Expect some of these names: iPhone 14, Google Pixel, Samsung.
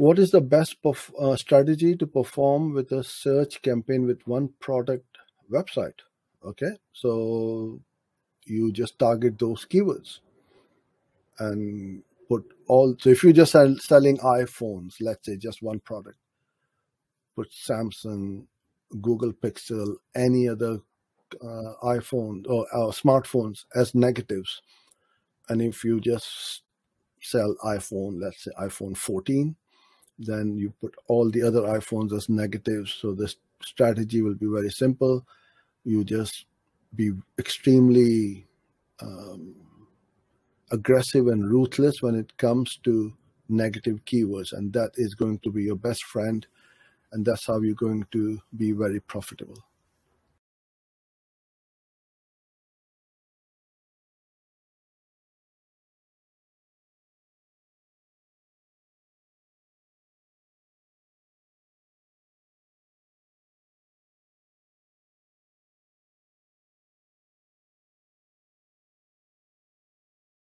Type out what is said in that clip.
What is the best strategy to perform with a search campaign with one product website? Okay, so you just target those keywords and put all. So if you're just selling iPhones, let's say just one product, put Samsung, Google Pixel, any other iPhone or smartphones as negatives. And if you just sell iPhone, let's say iPhone 14, then you put all the other iPhones as negatives. So this strategy will be very simple. You just be extremely aggressive and ruthless when it comes to negative keywords. And that is going to be your best friend. And that's how you're going to be very profitable.